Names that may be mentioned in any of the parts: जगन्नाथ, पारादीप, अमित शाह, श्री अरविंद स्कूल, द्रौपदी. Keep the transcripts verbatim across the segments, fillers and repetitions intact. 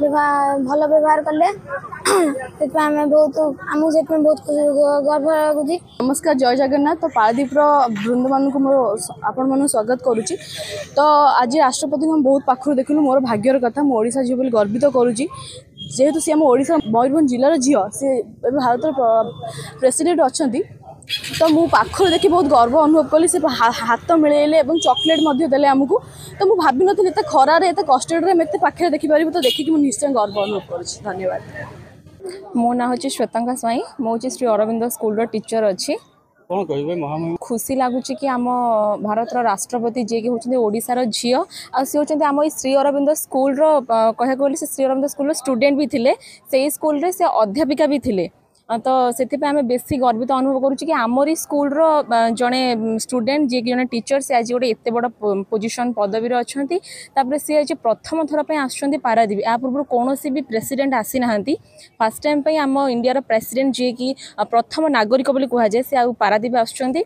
भल व्यवहार कले बहुत आम से बहुत गर्व लगुच। नमस्कार, जय जगन्नाथ। तो पारादीप वृंद मान को मोर आपण मान स्वागत करुच्ची। तो आज राष्ट्रपति को बहुत पाखर देखूँ मोर भाग्यर कथा मोशा झी बोली गर्वित करुच्ची जेहेतु सी आम ओडा मयूरभ जिलार झी सी भारत प्रेसिडेंट अच्छा। तो मु पाखर देखी बहुत गर्व अनुभव कली से हाथ मिले और चॉकलेट देले आमको। तो मुझे भाव नी एत खरारे एत कस्टडे पाखे देखिपर तो देखिक मुझे निश्चय गर्व अनुभव कर। धन्यवाद। मो ना हूँ श्वेतंका स्वाई, मुझे श्री अरविंद स्कूल टीचर अच्छी। खुशी लगुच कि आम भारत राष्ट्रपति जी की होचंदे ओडिसा रो झियो आ सी होचंदे आम श्री अरविंद स्कूल रो कहया कोले से श्री अरविंद स्कूल रो स्टूडेंट भी थिले सेही स्कूल रे से अध्यापिका भी थिले। तो से आम बेसी गर्वित अनुभव करुच्चे कि आमरी स्कूल रो जड़े स्टूडेंट जी जड़े टीचर से आज गोटे एत बड़ पोजिशन पदवीर अच्छा। तापर सी आज प्रथम थर पर आसुँच पारादीप, या पूर्व कौन भी प्रेसिडेंट आसी ना फास्ट टाइम पर आम इंडिया प्रेसिडेंट जी की प्रथम नागरिक बोली कहुए सी आ पारादीप आसुँच।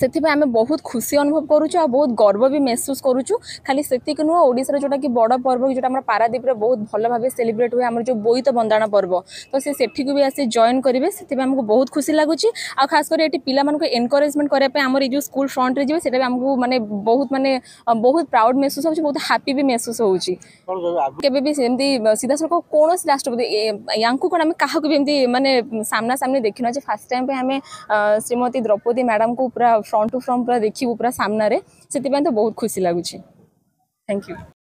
से आम बहुत खुशी अनुभव करुचु आ बहुत गर्व भी महसूस करुचु। खाली सेतिक नुह ओडिशार जोटा कि बड़ पर्व जोटा आम पारादीप रे बहुत भल भाव सेलिब्रेट हुए आम जो बोईत बंदाण पर्व। तो से सेठी को भी आसी जॉइन करेंगे से आमको बहुत खुशी लगुची। आ खास कर ये पिला मानको एनकरेजमेंट करने आम ये स्कूल फ्रंट रे जी से आमको माने बहुत माने बहुत प्राउड महसूस हो बहुत हापी भी महसूस होउची। केबे भी सेमती सीधा सरको कौन राष्ट्रपति या कौन आम क्या भी माने सामना सामने देखिन। फास्ट टाइम पे आम श्रीमती द्रौपदी मैडम को पूरा फ्रंट टू फ्रंट पूरा देखू पूरा सामना रे, से तो बहुत खुशी लगुच। Thank you.